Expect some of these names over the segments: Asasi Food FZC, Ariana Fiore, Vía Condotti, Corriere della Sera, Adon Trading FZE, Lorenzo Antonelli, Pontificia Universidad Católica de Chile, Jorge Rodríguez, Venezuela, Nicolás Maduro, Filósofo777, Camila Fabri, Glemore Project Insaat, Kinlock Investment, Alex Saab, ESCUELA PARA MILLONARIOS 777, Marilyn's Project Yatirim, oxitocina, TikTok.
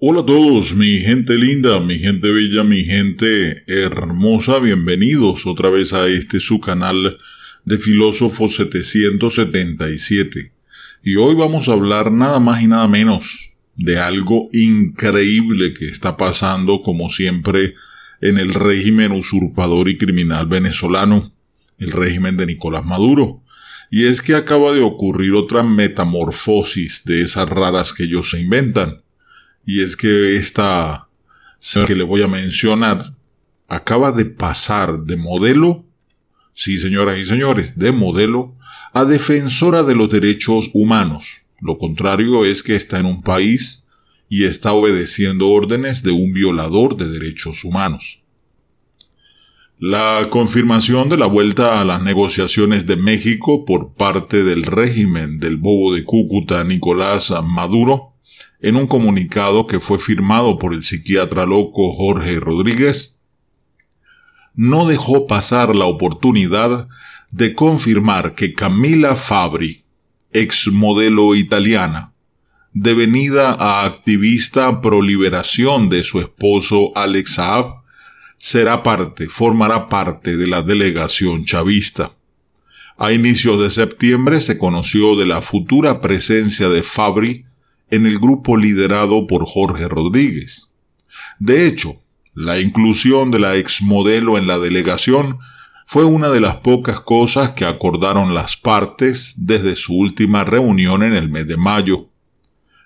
Hola a todos, mi gente linda, mi gente bella, mi gente hermosa. Bienvenidos otra vez a este su canal de Filósofo777. Y hoy vamos a hablar nada más y nada menos de algo increíble que está pasando, como siempre, en el régimen usurpador y criminal venezolano, el régimen de Nicolás Maduro. Y es que acaba de ocurrir otra metamorfosis de esas raras que ellos se inventan. Y es que esta que les voy a mencionar acaba de pasar de modelo, sí señoras y señores, de modelo a defensora de los derechos humanos. Lo contrario es que está en un país y está obedeciendo órdenes de un violador de derechos humanos. La confirmación de la vuelta a las negociaciones de México por parte del régimen del bobo de Cúcuta Nicolás Maduro, en un comunicado que fue firmado por el psiquiatra loco Jorge Rodríguez, no dejó pasar la oportunidad de confirmar que Camila Fabri, exmodelo italiana, devenida a activista pro liberación de su esposo Alex Saab, formará parte de la delegación chavista. A inicios de septiembre se conoció de la futura presencia de Fabri en el grupo liderado por Jorge Rodríguez. De hecho, la inclusión de la exmodelo en la delegación fue una de las pocas cosas que acordaron las partes desde su última reunión en el mes de mayo.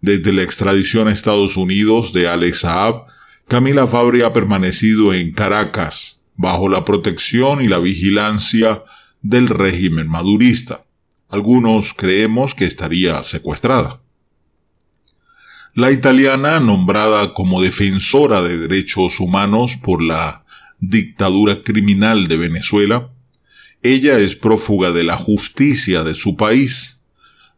Desde la extradición a Estados Unidos de Alex Saab, Camila Fabri ha permanecido en Caracas, bajo la protección y la vigilancia del régimen madurista. Algunos creemos que estaría secuestrada. La italiana, nombrada como defensora de derechos humanos por la dictadura criminal de Venezuela, ella es prófuga de la justicia de su país,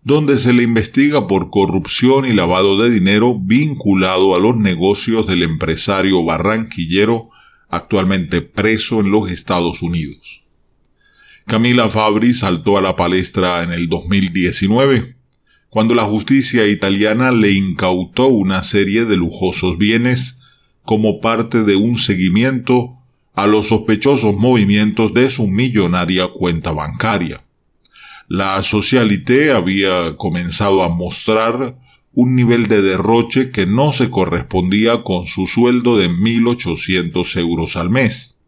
donde se le investiga por corrupción y lavado de dinero vinculado a los negocios del empresario barranquillero actualmente preso en los Estados Unidos. Camila Fabri saltó a la palestra en el 2019, cuando la justicia italiana le incautó una serie de lujosos bienes como parte de un seguimiento a los sospechosos movimientos de su millonaria cuenta bancaria. La socialité había comenzado a mostrar un nivel de derroche que no se correspondía con su sueldo de 1.800 euros al mes.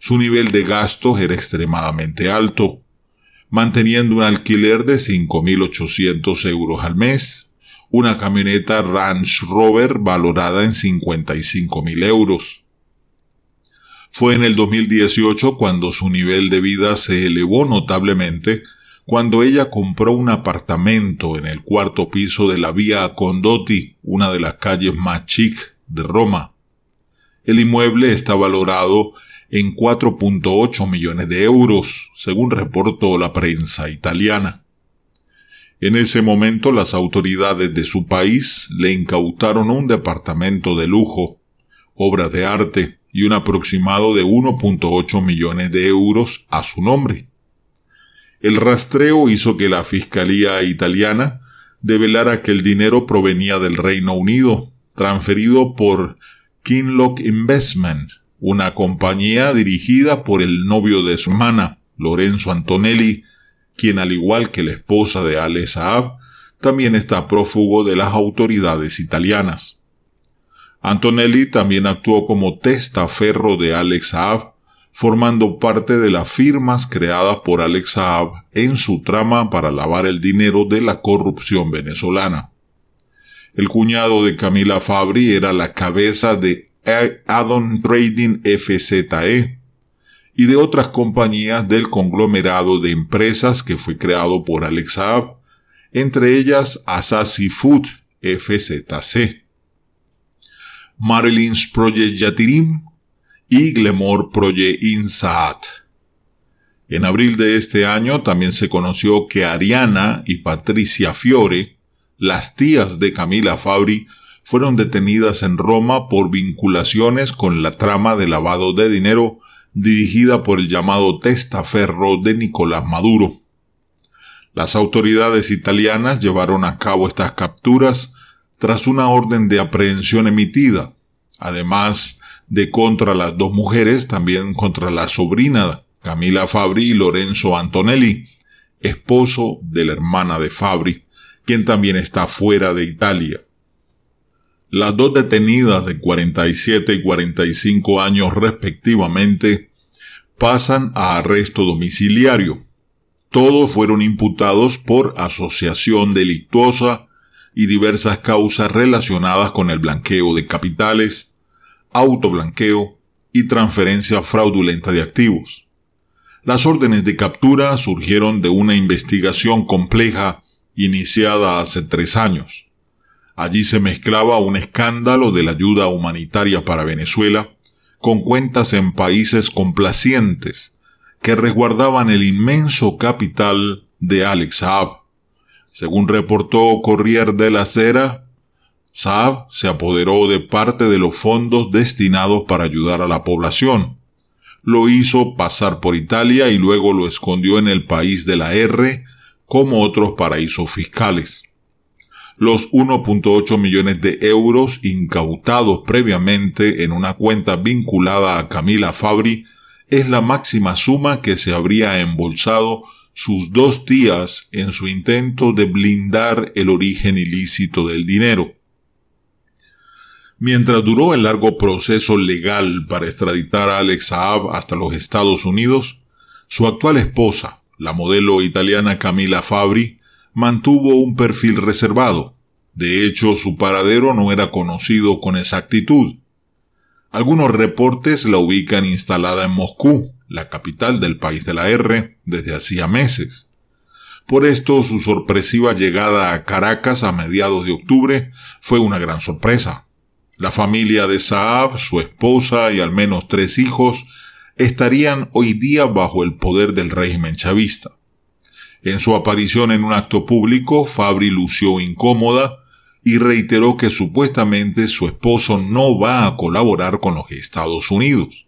Su nivel de gastos era extremadamente alto, manteniendo un alquiler de 5.800 euros al mes, una camioneta Range Rover valorada en 55.000 euros. Fue en el 2018 cuando su nivel de vida se elevó notablemente, cuando ella compró un apartamento en el cuarto piso de la Vía Condotti, una de las calles más chic de Roma. El inmueble está valorado en 4.8 millones de euros, según reportó la prensa italiana. En ese momento, las autoridades de su país le incautaron un departamento de lujo, obras de arte y un aproximado de 1.8 millones de euros a su nombre. El rastreo hizo que la Fiscalía italiana develara que el dinero provenía del Reino Unido, transferido por Kinlock Investment, una compañía dirigida por el novio de su hermana, Lorenzo Antonelli, quien, al igual que la esposa de Alex Saab, también está prófugo de las autoridades italianas. Antonelli también actuó como testaferro de Alex Saab, formando parte de las firmas creadas por Alex Saab en su trama para lavar el dinero de la corrupción venezolana. El cuñado de Camila Fabri era la cabeza de Adon Trading FZE y de otras compañías del conglomerado de empresas que fue creado por Alex Saab, entre ellas Asasi Food FZC, Marilyn's Project Yatirim y Glemore Project Insaat. En abril de este año también se conoció que Ariana y Patricia Fiore, las tías de Camila Fabri, fueron detenidas en Roma por vinculaciones con la trama de lavado de dinero dirigida por el llamado testaferro de Nicolás Maduro. Las autoridades italianas llevaron a cabo estas capturas tras una orden de aprehensión emitida, además de contra las dos mujeres, también contra la sobrina Camila Fabri y Lorenzo Antonelli, esposo de la hermana de Fabri, quien también está fuera de Italia. Las dos detenidas de 47 y 45 años respectivamente pasan a arresto domiciliario. Todos fueron imputados por asociación delictuosa y diversas causas relacionadas con el blanqueo de capitales, autoblanqueo y transferencia fraudulenta de activos. Las órdenes de captura surgieron de una investigación compleja iniciada hace 3 años. Allí se mezclaba un escándalo de la ayuda humanitaria para Venezuela con cuentas en países complacientes que resguardaban el inmenso capital de Alex Saab. Según reportó Corriere della Sera, Saab se apoderó de parte de los fondos destinados para ayudar a la población. Lo hizo pasar por Italia y luego lo escondió en el país de la R como otros paraísos fiscales. Los 1.8 millones de euros incautados previamente en una cuenta vinculada a Camila Fabri es la máxima suma que se habría embolsado sus 2 tías en su intento de blindar el origen ilícito del dinero. Mientras duró el largo proceso legal para extraditar a Alex Saab hasta los Estados Unidos, su actual esposa, la modelo italiana Camila Fabri, mantuvo un perfil reservado. De hecho, su paradero no era conocido con exactitud. Algunos reportes la ubican instalada en Moscú, la capital del país de la R, desde hacía meses. Por esto, su sorpresiva llegada a Caracas a mediados de octubre fue una gran sorpresa. La familia de Saab, su esposa y al menos 3 hijos estarían hoy día bajo el poder del régimen chavista. En su aparición en un acto público, Fabri lució incómoda y reiteró que supuestamente su esposo no va a colaborar con los Estados Unidos.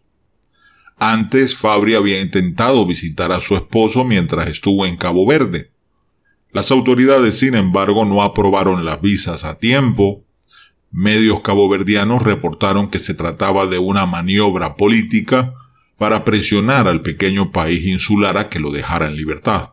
Antes, Fabri había intentado visitar a su esposo mientras estuvo en Cabo Verde. Las autoridades, sin embargo, no aprobaron las visas a tiempo. Medios caboverdianos reportaron que se trataba de una maniobra política para presionar al pequeño país insular a que lo dejara en libertad.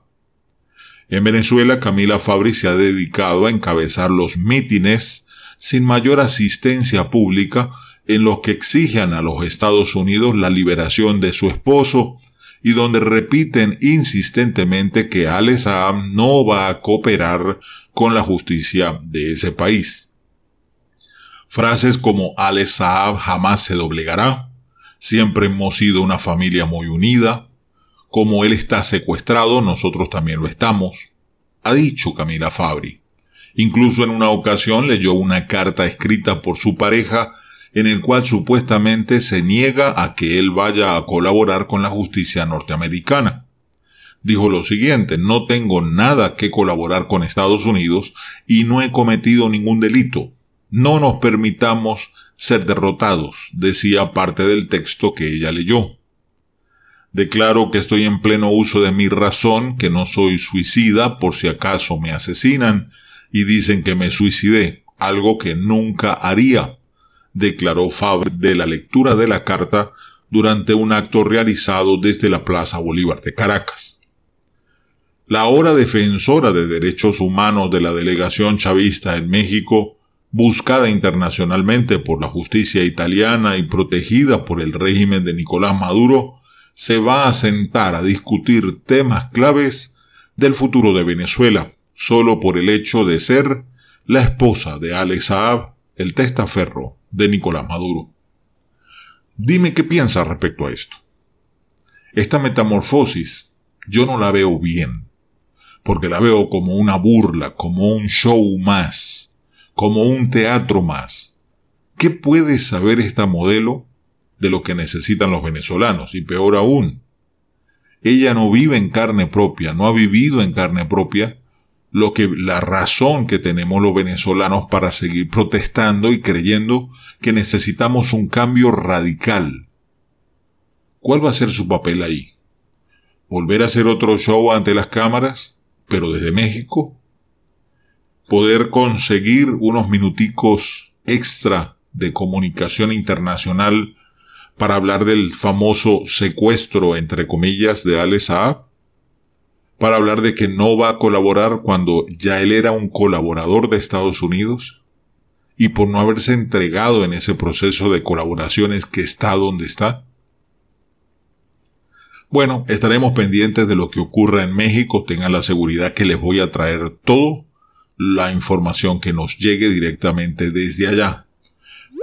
En Venezuela, Camila Fabri se ha dedicado a encabezar los mítines sin mayor asistencia pública en los que exigen a los Estados Unidos la liberación de su esposo y donde repiten insistentemente que Alex Saab no va a cooperar con la justicia de ese país. Frases como Alex Saab jamás se doblegará, siempre hemos sido una familia muy unida, como él está secuestrado, nosotros también lo estamos, ha dicho Camila Fabri. Incluso en una ocasión leyó una carta escrita por su pareja en el cual supuestamente se niega a que él vaya a colaborar con la justicia norteamericana. Dijo lo siguiente: no tengo nada que colaborar con Estados Unidos y no he cometido ningún delito. No nos permitamos ser derrotados, decía parte del texto que ella leyó. Declaro que estoy en pleno uso de mi razón, que no soy suicida por si acaso me asesinan y dicen que me suicidé, algo que nunca haría, declaró Fabri de la lectura de la carta durante un acto realizado desde la Plaza Bolívar de Caracas. La ahora defensora de derechos humanos de la delegación chavista en México, buscada internacionalmente por la justicia italiana y protegida por el régimen de Nicolás Maduro, se va a sentar a discutir temas claves del futuro de Venezuela, solo por el hecho de ser la esposa de Alex Saab, el testaferro de Nicolás Maduro. Dime qué piensas respecto a esto. Esta metamorfosis yo no la veo bien, porque la veo como una burla, como un show más, como un teatro más. ¿Qué puede saber esta modelo de lo que necesitan los venezolanos? Y peor aún, ella no vive en carne propia, no ha vivido en carne propia la razón que tenemos los venezolanos para seguir protestando y creyendo que necesitamos un cambio radical. ¿Cuál va a ser su papel ahí? ¿Volver a hacer otro show ante las cámaras, pero desde México? poder conseguir unos minuticos extra de comunicación internacional para hablar del famoso secuestro, entre comillas, de Alex Saab, para hablar de que no va a colaborar cuando ya él era un colaborador de Estados Unidos, y por no haberse entregado en ese proceso de colaboraciones que está donde está. Bueno, estaremos pendientes de lo que ocurra en México. Tengan la seguridad que les voy a traer toda la información que nos llegue directamente desde allá.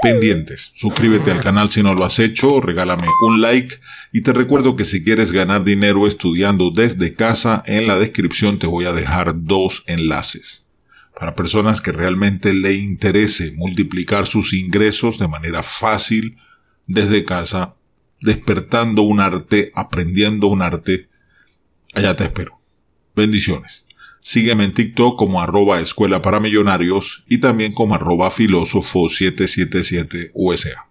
Pendientes. Suscríbete al canal si no lo has hecho, regálame un like y te recuerdo que si quieres ganar dinero estudiando desde casa, en la descripción te voy a dejar 2 enlaces. Para personas que realmente le interese multiplicar sus ingresos de manera fácil desde casa, despertando un arte, aprendiendo un arte. Allá te espero. Bendiciones. Sígueme en TikTok como @escuela para millonarios y también como @Filósofo777 USA.